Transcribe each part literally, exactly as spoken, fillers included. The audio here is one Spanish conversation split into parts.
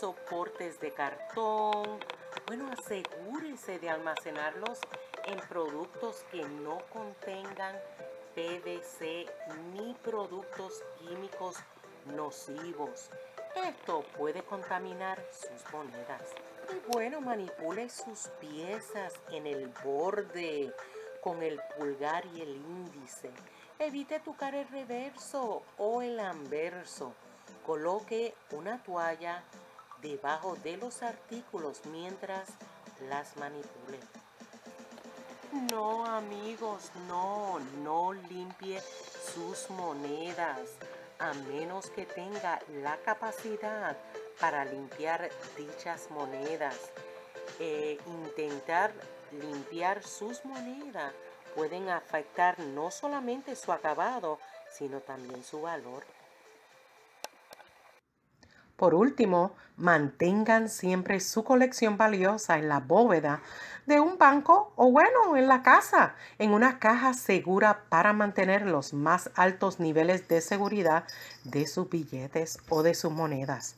soportes de cartón. Bueno, asegúrese de almacenarlos en productos que no contengan P V C ni productos químicos nocivos. Esto puede contaminar sus monedas. Y bueno, manipule sus piezas en el borde con el pulgar y el índice. Evite tocar el reverso o el anverso. Coloque una toalla debajo de los artículos mientras las manipule. No, amigos, no, no limpie sus monedas a menos que tenga la capacidad para limpiar dichas monedas. Eh, intentar limpiar sus monedas pueden afectar no solamente su acabado, sino también su valor. Por último, mantengan siempre su colección valiosa en la bóveda de un banco o, bueno, en la casa, en una caja segura para mantener los más altos niveles de seguridad de sus billetes o de sus monedas.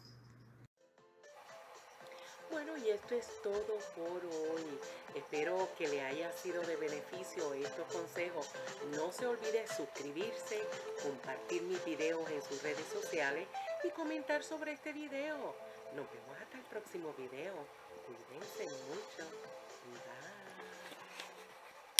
Bueno, y esto es todo por hoy. Espero que le haya sido de beneficio estos consejos. No se olvide suscribirse, compartir mis videos en sus redes sociales y comentar sobre este video. Nos vemos hasta el próximo video. Cuídense mucho. Bye.